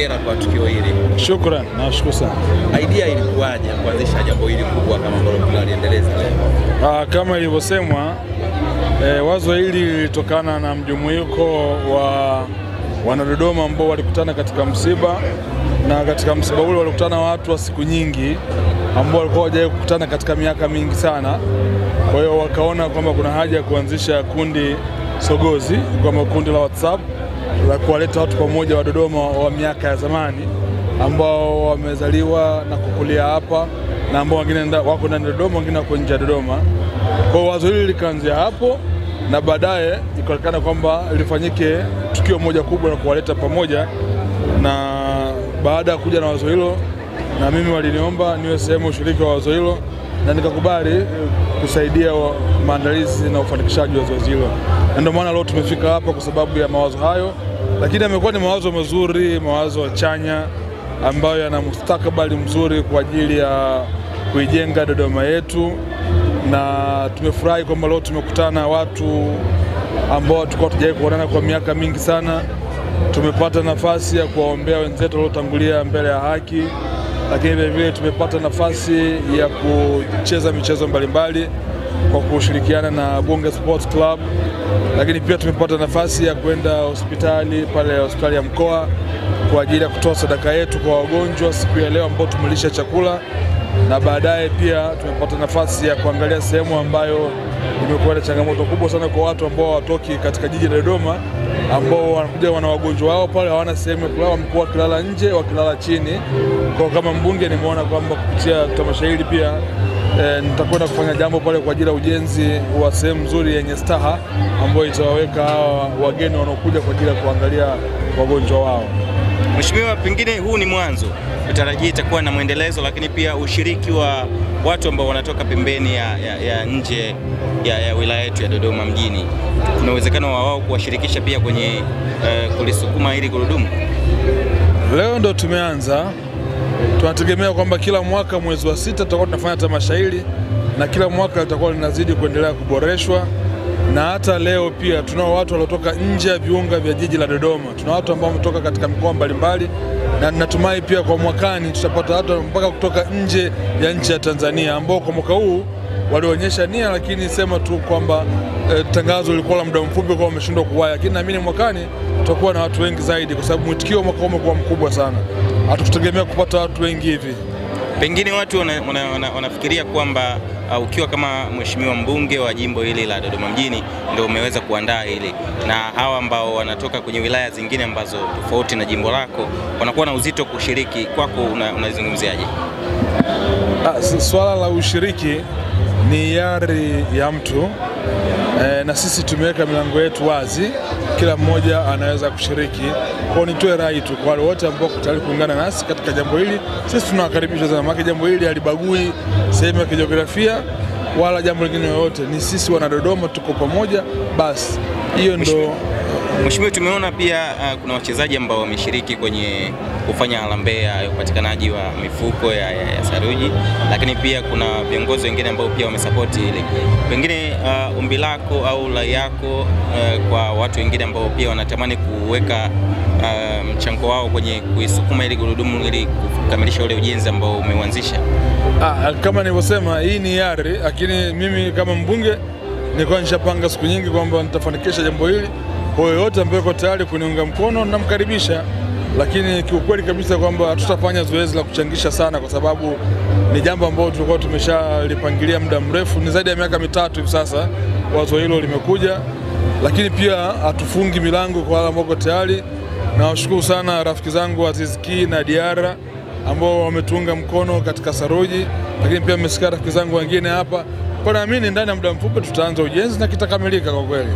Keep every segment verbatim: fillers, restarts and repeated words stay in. hongera kwa tukio hili. Shukrani, nashukuru sana. Idea ilikuwaje kuanzisha jambo hili kubwa kama ambalo mnaliendeleza leo? Ah, kama ilivyosemwa, e, wazo hili lilitokana na mjumuiko wa Wanadodoma ambao walikutana katika msiba, na katika msiba ule walikutana watu wa siku nyingi ambao walikuwa hawajawahi kukutana katika miaka mingi sana. Kwa hiyo wakaona kwamba kuna haja ya kuanzisha kundi sogozi, kama kundi la WhatsApp la kuwaleta watu pamoja wa Dodoma wa miaka ya zamani ambao wamezaliwa na kukulia hapa na ambao wengine wako ndani ya Dodoma, wengine wako nje ya Dodoma. Kwa hiyo wazo hili likaanzia hapo, na baadaye ikaonekana kwamba lifanyike tukio moja kubwa la kuwaleta pamoja. Na baada ya kuja na wazo hilo, na mimi waliniomba niwe sehemu ushiriki wa wazo hilo, na nikakubali kusaidia maandalizi na ufanikishaji wa zoezi hilo. Ndio maana leo tumefika hapa kwa sababu ya mawazo hayo, lakini yamekuwa ni mawazo mazuri, mawazo chanya ambayo yana mustakabali mzuri kwa ajili ya kuijenga Dodoma yetu. Na tumefurahi kwamba leo tumekutana watu ambao tulikuwa tujawahi kuonana kwa miaka mingi sana. Tumepata nafasi ya kuwaombea wenzetu waliotangulia mbele ya haki, lakini vile vile tumepata nafasi ya kucheza michezo mbalimbali kwa kushirikiana na Bonga Sports Club, lakini pia tumepata nafasi ya kwenda hospitali pale hospitali ya mkoa kwa ajili ya kutoa sadaka yetu kwa wagonjwa siku ya leo ambao tumelisha chakula. Na baadaye pia tumepata nafasi ya kuangalia sehemu ambayo imekuwa na changamoto kubwa sana kwa watu ambao watoki katika jiji la Dodoma, ambao wanakuja wana wagonjwa wao pale hawana sehemu ya kulala, mkoa kilala nje, wakilala chini. Kwa kama mbunge nimeona kwamba kupitia tamasha hili pia e, nitakwenda kufanya jambo pale kwa ajili ya ujenzi wa sehemu nzuri yenye staha ambayo itawaweka hawa wageni wanaokuja kwa ajili ya kuangalia wagonjwa wao. Mheshimiwa, pengine huu ni mwanzo, tutarajia itakuwa na mwendelezo, lakini pia ushiriki wa watu ambao wanatoka pembeni ya, ya, ya nje ya, ya wilaya yetu ya Dodoma mjini. Kuna uwezekano wa wao kuwashirikisha pia kwenye eh, kulisukuma ili gurudumu. Leo ndo tumeanza. Tunategemea kwamba kila mwaka mwezi wa sita tutakuwa tunafanya tamasha hili, na kila mwaka litakuwa linazidi kuendelea kuboreshwa. Na hata leo pia tunao watu waliotoka nje ya viunga vya jiji la Dodoma. Tuna watu ambao wametoka katika mikoa mbalimbali, na natumai pia kwa mwakani tutapata watu mpaka kutoka nje ya nchi ya Tanzania ambao kwa mwaka huu walionyesha nia, lakini sema tu kwamba e, tangazo lilikuwa la muda mfupi kwa wameshindwa kuwaya. Lakini naamini mwakani tutakuwa na watu wengi zaidi kwa sababu mwitikio mwaka umekuwa mkubwa sana. Hatutegemea kupata watu wengi hivi. Pengine watu wanafikiria wana, wana, wana kwamba uh, ukiwa kama mheshimiwa mbunge wa jimbo hili la Dodoma mjini ndio umeweza kuandaa hili, na hawa ambao wanatoka kwenye wilaya zingine ambazo tofauti na jimbo lako wanakuwa na uzito kushiriki, kwako unazungumziaje? Una swala la ushiriki ni yari ya mtu, e, na sisi tumeweka milango yetu wazi, kila mmoja anaweza kushiriki. Kwa nitoe rai tu kwa wale wote ambao kutali kuungana nasi katika jambo hili, sisi tunawakaribisha sana. Maana jambo hili halibagui sehemu ya kijiografia wala jambo lingine yoyote, ni sisi wana Dodoma tuko pamoja. Basi hiyo ndo. Mheshimiwa, tumeona pia uh, kuna wachezaji ambao wameshiriki kwenye kufanya alambea ya upatikanaji wa mifuko ya, ya, ya saruji, lakini pia kuna viongozi wengine ambao pia wamesupport ile. Pengine uh, ombi lako au la yako uh, kwa watu wengine ambao pia wanatamani kuweka uh, mchango wao kwenye kuisukuma ile gurudumu ili kukamilisha ule ujenzi ambao umeanzisha? Ah, kama nilivyosema, hii ni yari, lakini mimi kama mbunge nilikuwa nishapanga siku nyingi kwamba nitafanikisha jambo hili. Kwa hiyo yote ambaye yuko tayari kuniunga mkono namkaribisha, lakini kiukweli kabisa kwamba tutafanya zoezi la kuchangisha sana kwa sababu ni jambo ambalo tulikuwa tumeshalipangilia muda mrefu, ni zaidi ya miaka mitatu hivi sasa wazo hilo limekuja. Lakini pia hatufungi milango kwa wale ambao wako tayari, na washukuru sana rafiki zangu Aziz Ki na Diarra ambao wametunga mkono katika saruji, lakini pia mmesikia rafiki zangu wengine hapa. Kwa naamini ndani ya muda mfupi tutaanza ujenzi na kitakamilika kwa kweli.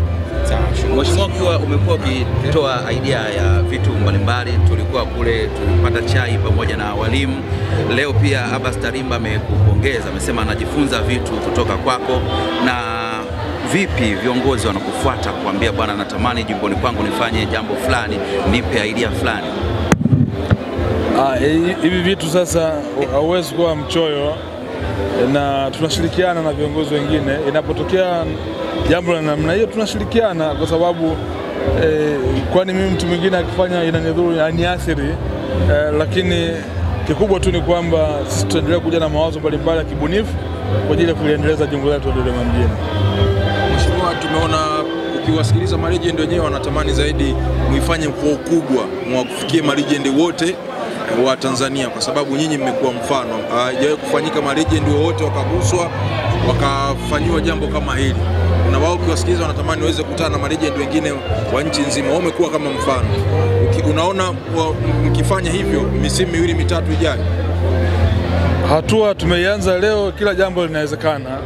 Mheshimiwa, kwa umekuwa ukitoa idea ya vitu mbalimbali, tulikuwa kule tulipata chai pamoja na walimu. Leo pia Abbas Tarimba amekupongeza, amesema anajifunza vitu kutoka kwako. Na vipi viongozi wanakufuata kuambia bwana natamani jimboni kwangu nifanye jambo fulani, nipe idea fulani? Ah, hivi vitu sasa hauwezi kuwa mchoyo, na tunashirikiana na viongozi wengine. Inapotokea jambo la namna hiyo tunashirikiana kwa sababu eh, kwani mimi mtu mwingine akifanya inanidhuru, aniathiri. eh, lakini kikubwa tu ni kwamba sisi tutaendelea kuja na mawazo mbalimbali ya kibunifu kwa ajili ya kuendeleza jengo letu la Dodoma mjini. Mheshimiwa, tumeona ukiwasikiliza malegend wenyewe wanatamani zaidi muifanye kwa ukubwa, mwafikie malegend wote wa Tanzania kwa sababu nyinyi mmekuwa mfano. Haijawahi kufanyika malegend wote wakaguswa wakafanywa jambo kama hili. Na wao ukiwasikiliza wanatamani waweze kukutana na malegend wengine wa nchi nzima. Wao wamekuwa kama mfano. Unaona mkifanya hivyo misimu miwili mitatu ijayo? Hatua tumeanza leo, kila jambo linawezekana.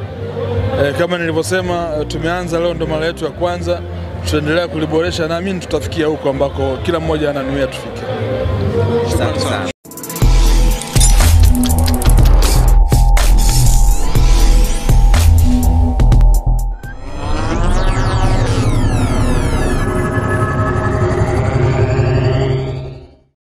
E, kama nilivyosema tumeanza leo, ndo mara yetu ya kwanza, tutaendelea kuliboresha na mimi tutafikia huko ambako kila mmoja ananuia tufike.